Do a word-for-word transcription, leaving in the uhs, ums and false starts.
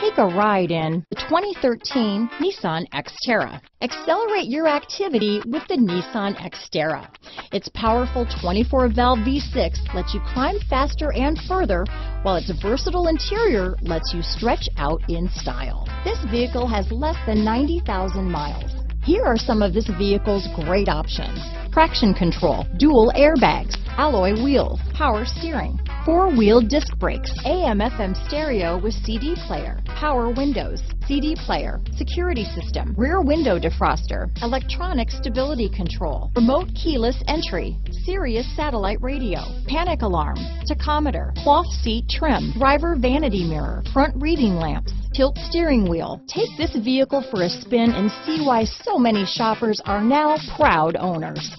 Take a ride in the twenty thirteen Nissan Xterra. Accelerate your activity with the Nissan Xterra. Its powerful twenty-four valve V six lets you climb faster and further, while its versatile interior lets you stretch out in style. This vehicle has less than ninety thousand miles. Here are some of this vehicle's great options: traction control, dual airbags, alloy wheels, power steering, four-wheel disc brakes, A M F M stereo with C D player, power windows, C D player, security system, rear window defroster, electronic stability control, remote keyless entry, Sirius satellite radio, panic alarm, tachometer, cloth seat trim, driver vanity mirror, front reading lamps, tilt steering wheel. Take this vehicle for a spin and see why so many shoppers are now proud owners.